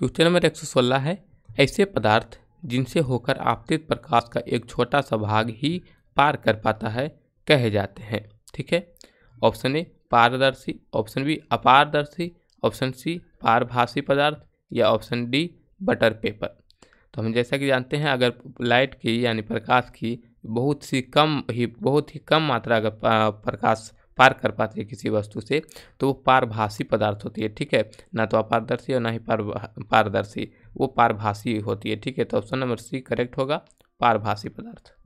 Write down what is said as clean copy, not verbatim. Question number 116 है, ऐसे पदार्थ जिनसे होकर आपतित प्रकाश का एक छोटा सा भाग ही पार कर पाता है कहे जाते हैं। ठीक है, ऑप्शन ए पारदर्शी, ऑप्शन बी अपारदर्शी, ऑप्शन सी पारभासी पदार्थ या ऑप्शन डी बटर पेपर। तो हम जैसा कि जानते हैं अगर लाइट की यानी प्रकाश की बहुत ही कम मात्रा अगर प्रकाश पार कर पाती है किसी वस्तु से तो वो पारभासी पदार्थ होती है। ठीक है, ना तो अपारदर्शी और ना ही पारदर्शी, वो पारभासी होती है। ठीक है, तो ऑप्शन नंबर सी करेक्ट होगा, पारभासी पदार्थ।